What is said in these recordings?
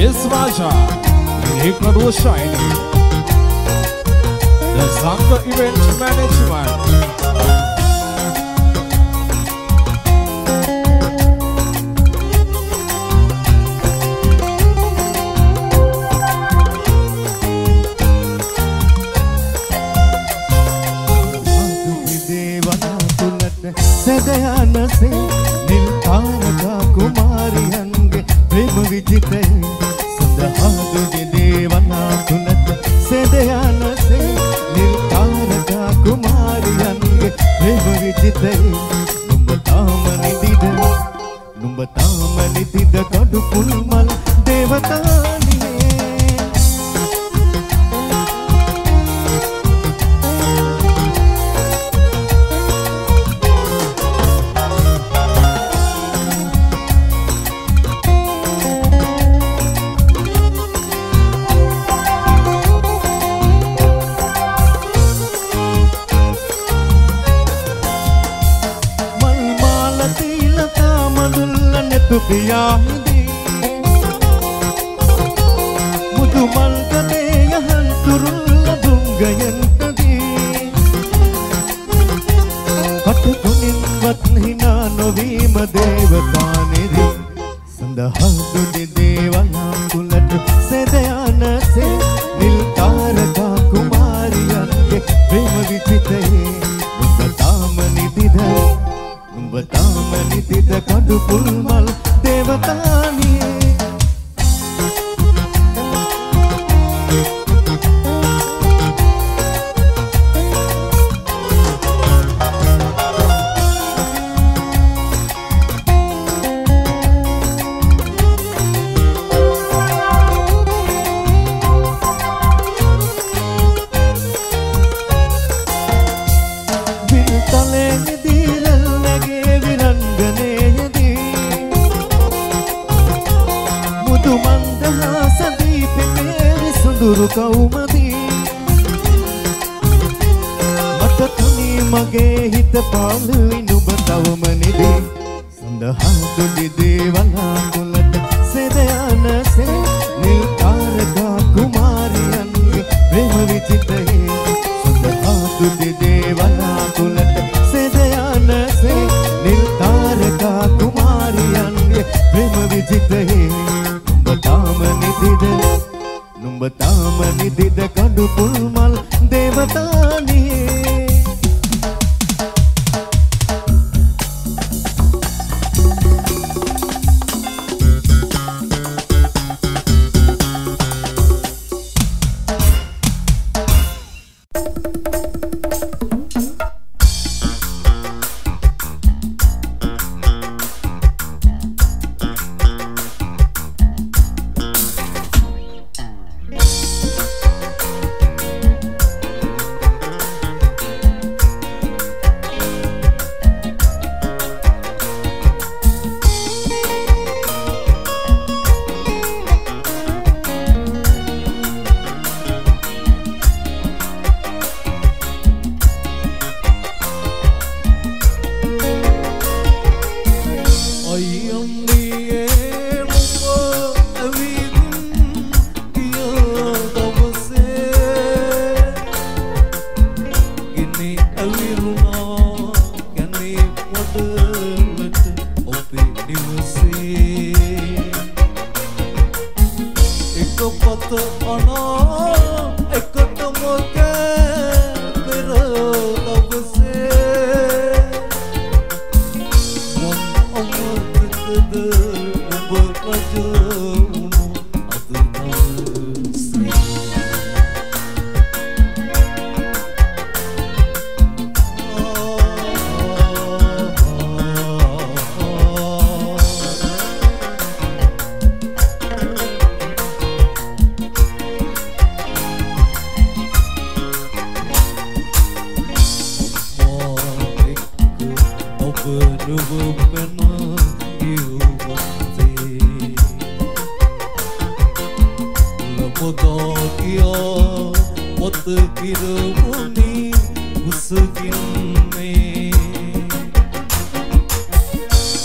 Yes Raja, Hikmat Hussain, the Zanga Event Management.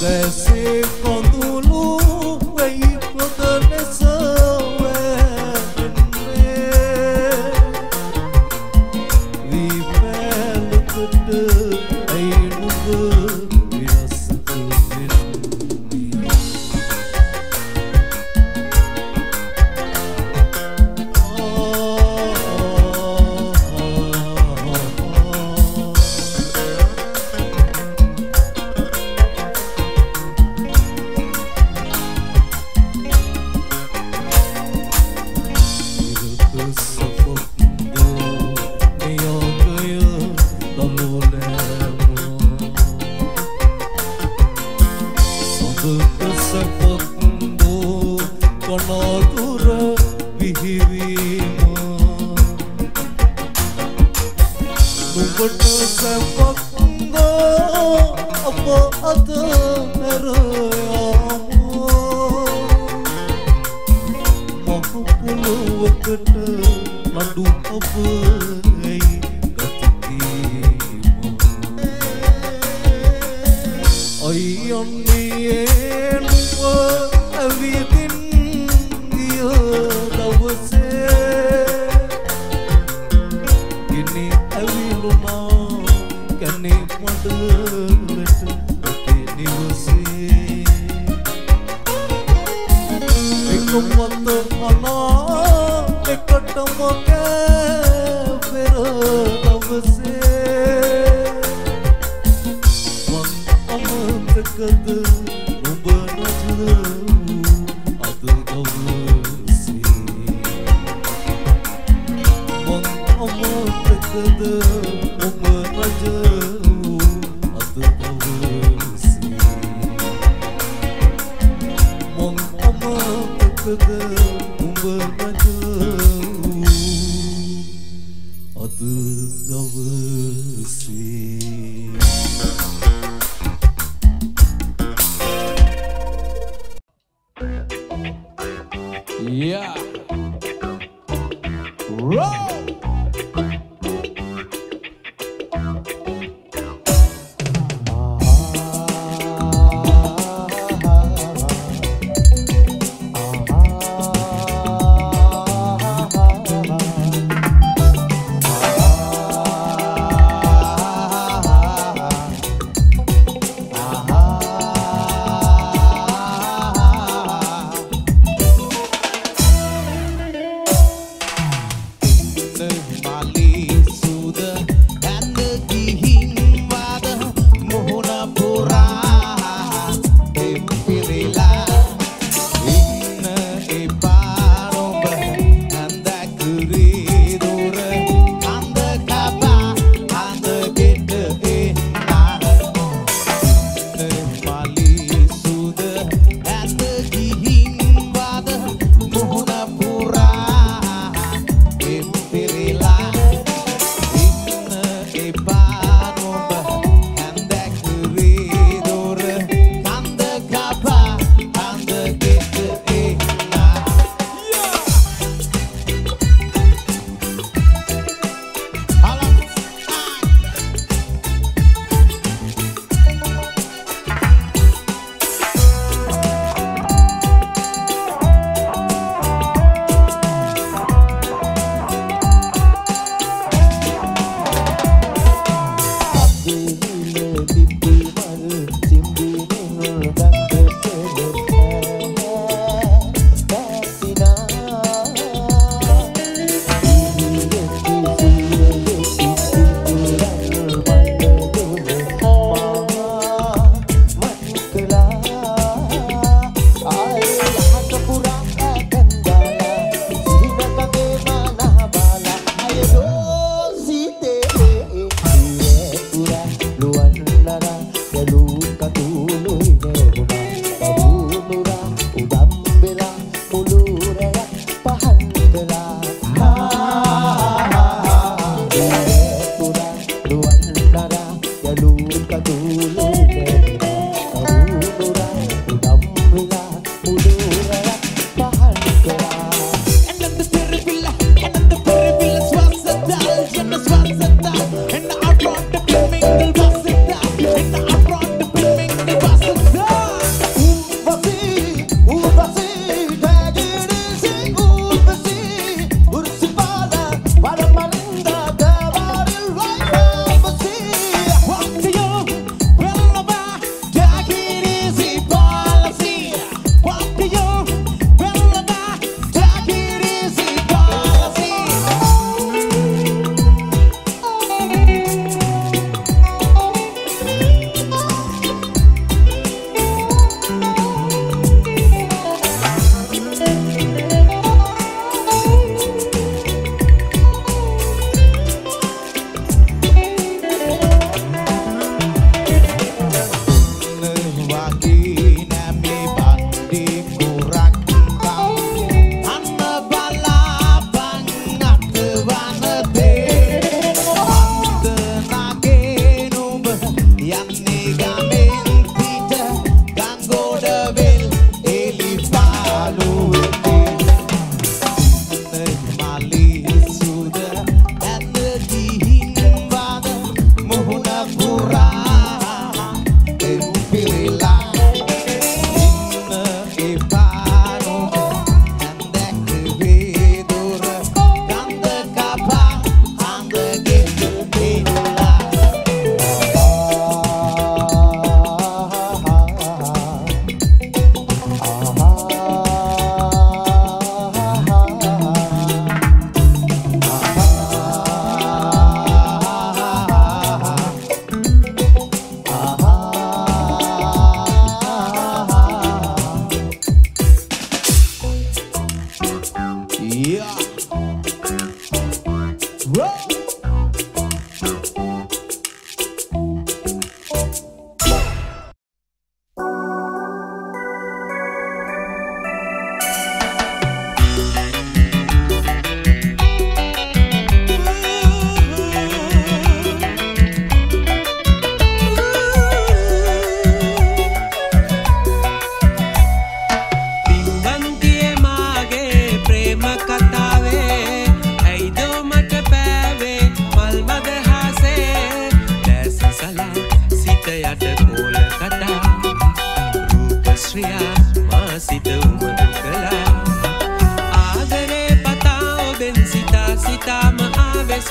Desse quando o lume vai pro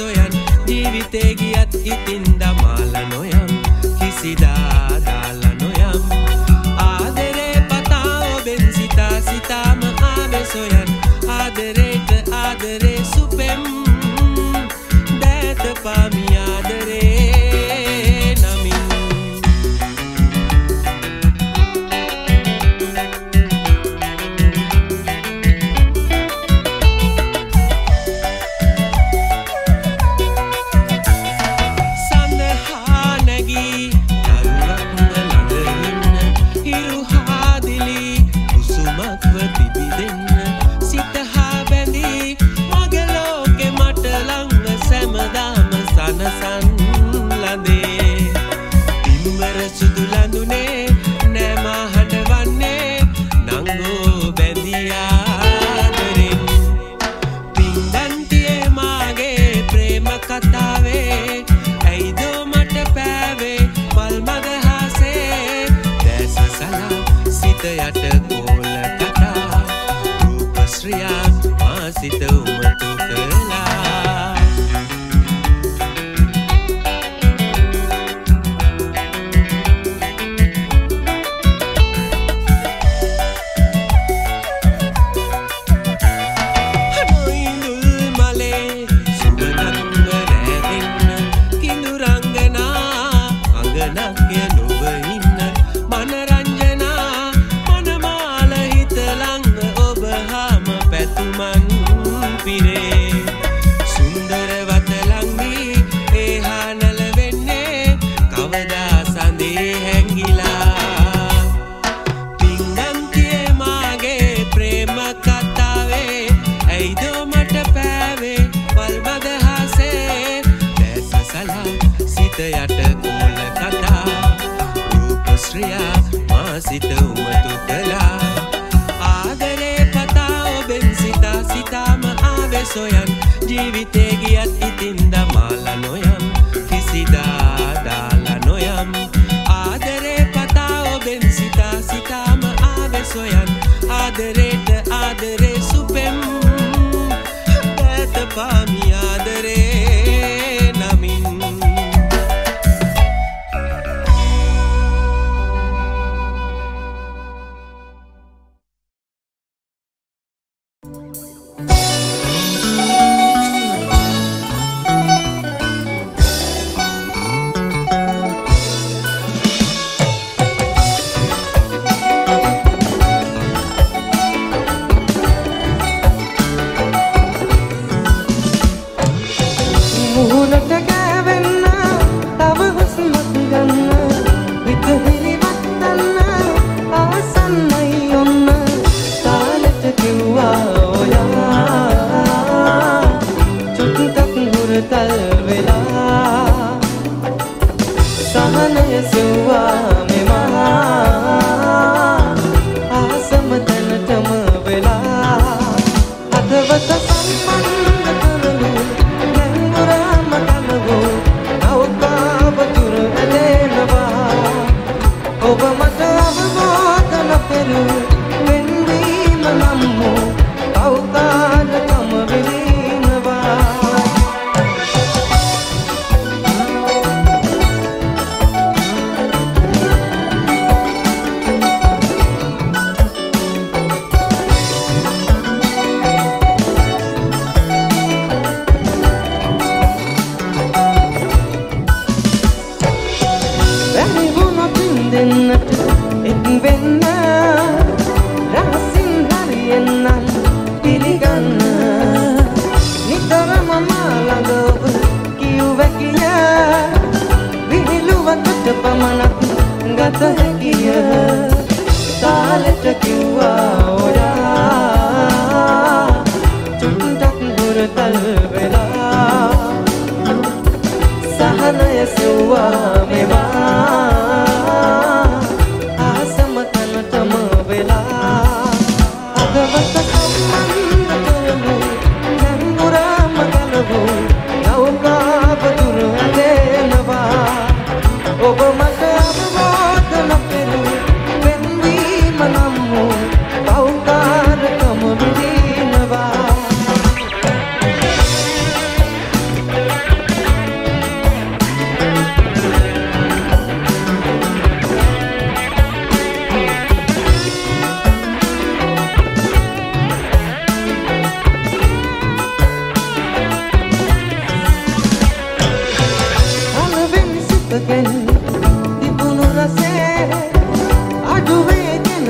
soyan jivite giyat itinda mala noyam kisida dala noyam adere patao benzita sitam ame soyan adere te adere supem det pami adere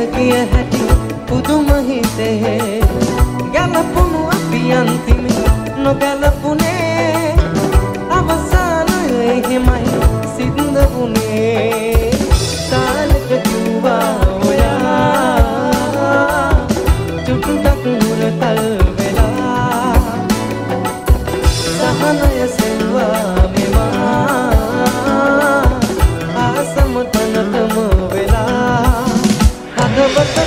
bahagia hati kudu menghitung galapun api antime no galapune avasana hemai sindavune taal ketuba hoya chupta kun tal vela sahanaya selva mema asam tanatam vela bhagavata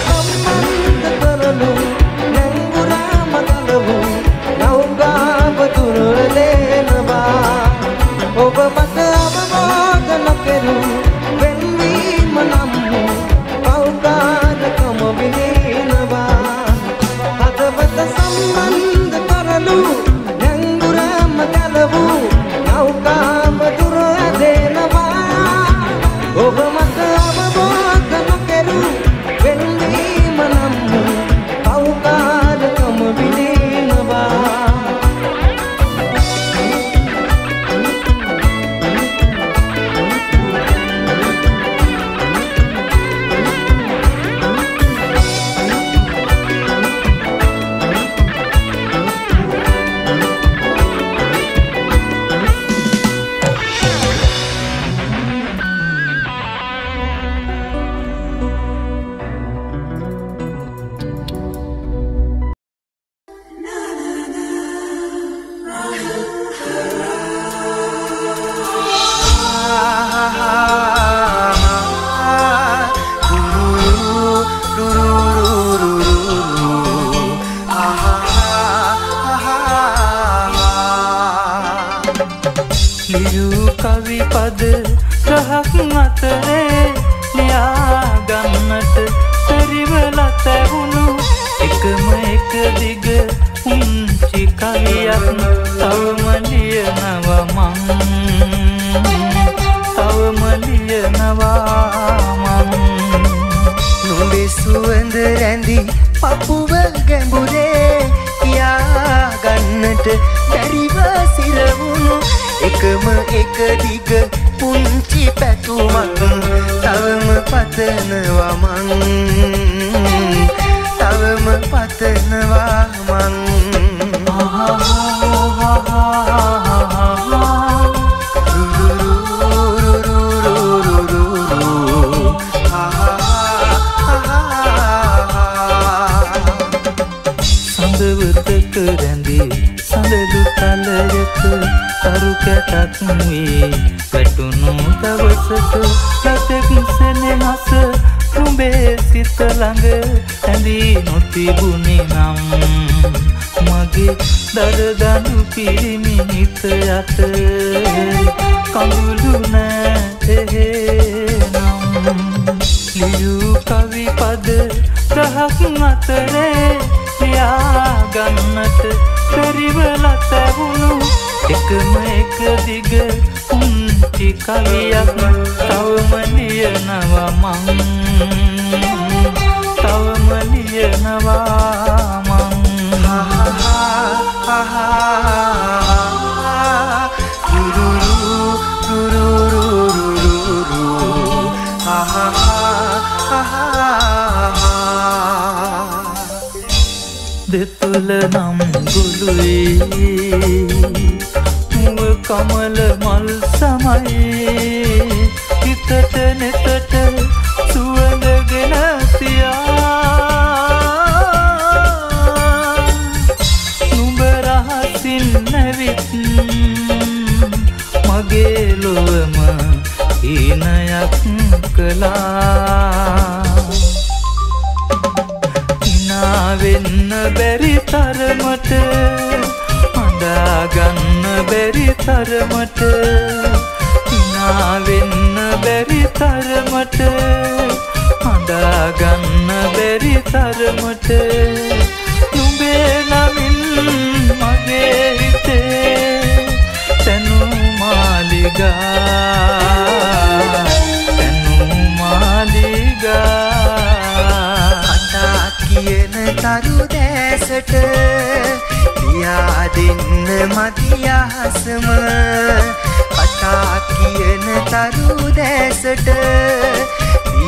يا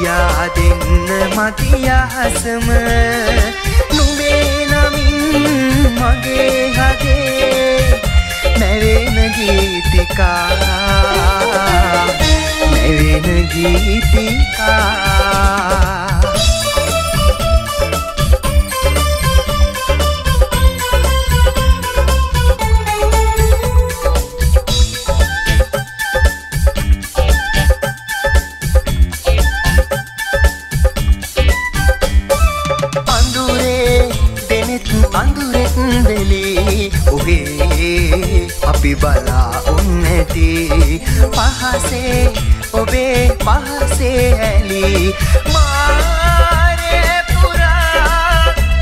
دين ماتيا حسم نوبينا من ماجي هدي ميرين جيتيكا ميرين جيتيكا Bala unneti pahase obe pahase ali mare pura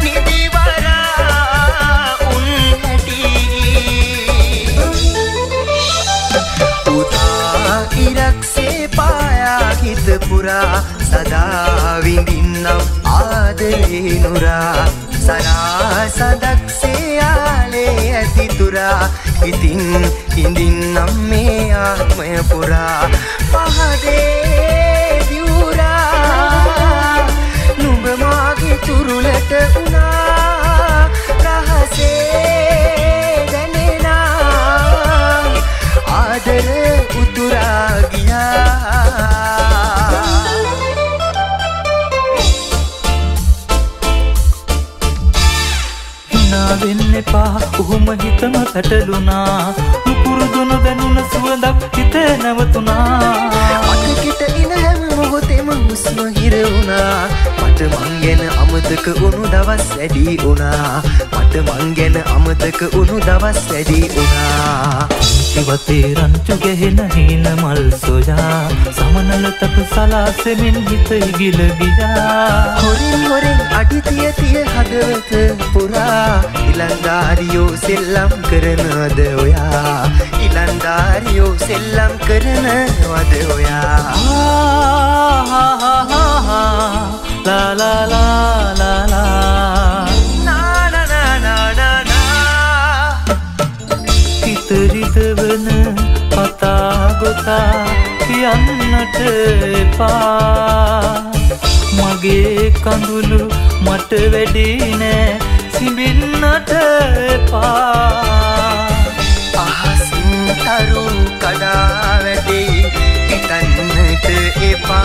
nidivara unneti uta irakse paya hit pura sada vindinna aadare nura sara sadakse ale asitura ඉතින් ඉඳින් නම් මේ ආත්මය පුරා පහදේ විවුරා නුඹ මාගේ තුරුලට උනා රහසේ දැනෙනා ආදර උතුරා ගියා වෙන්න එපා උහුම හිතම පැටලුණා නුපුරුදුණු දැනුණ සුවඳක් හිතේ නැවතුණා අතකිට ඉන හැම මොහොතෙම හුස්ම හිර වුණා මට මං ගැන අමතක වුණු දවස් වැඩි වුණා මට මං ගැන අමතක වුණු දවස් වැඩි වුණා ඉවතේ රංචු ගෙහෙන හීන මල් සොයා සමනලතක සලාසෙමින් හිත ඉගිල ගියා හොරින් හොරින් අඩි තිය තිය හදවත පුරා ඉලන්දාරියෝ සෙල්ලම් කරනවද ඔයා ඉලන්දාරියෝ සෙල්ලම් කරනවද ඔයා la la la la la na na na na na na Hitarithwana kata gotha kiyannata epa mage kandulu mata wedi ne simbinnata epa ahasin taru kada wedi hitannata epa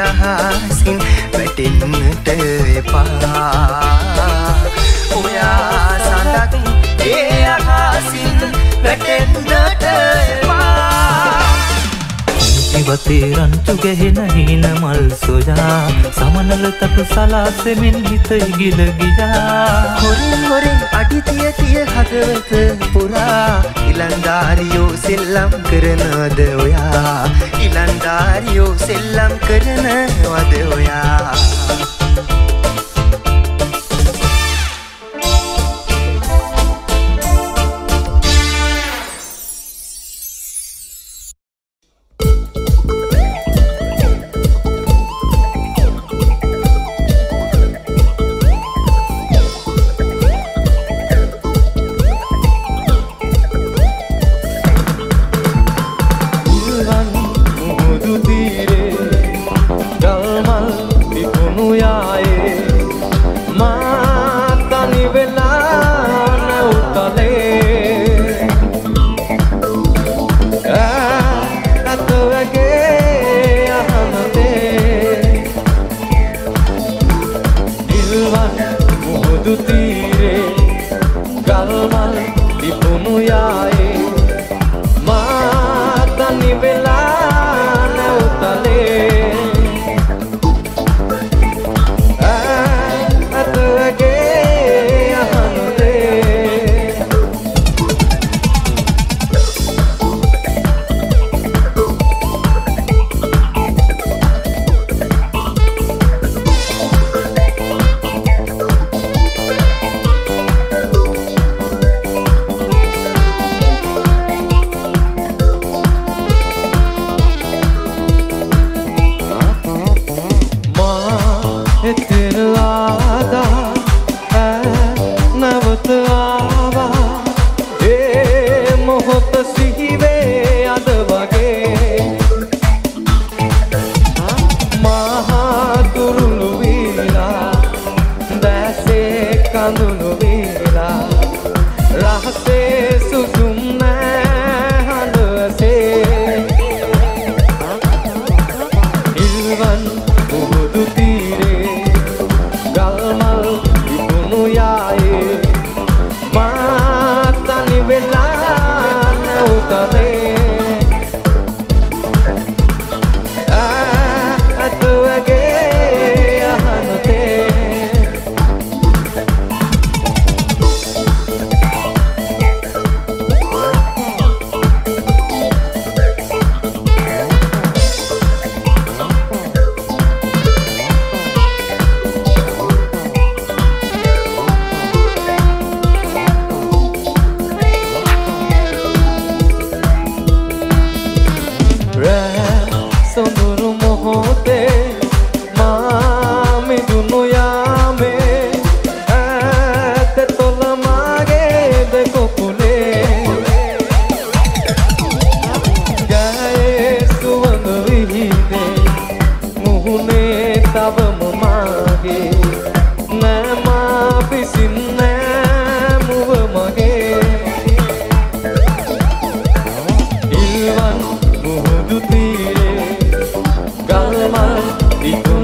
ahasin වැටෙන්නට එපා ඔයා සඳක් ඒ අහසින් වැටෙන්නට එපා ඉවතේ රංචු ගැහෙන හීන මල් සොයා සමනල තප සලාසෙමින් හිත ඉගිල ගියා හොරින් හොරින් අඩි තිය තිය හදවත පුරා ඉලන්දාරියෝ සෙල්ලම් කරනවද ඔයා ඉලන්දාරියෝ සෙල්ලම් කරනවද ඔයා Muya Di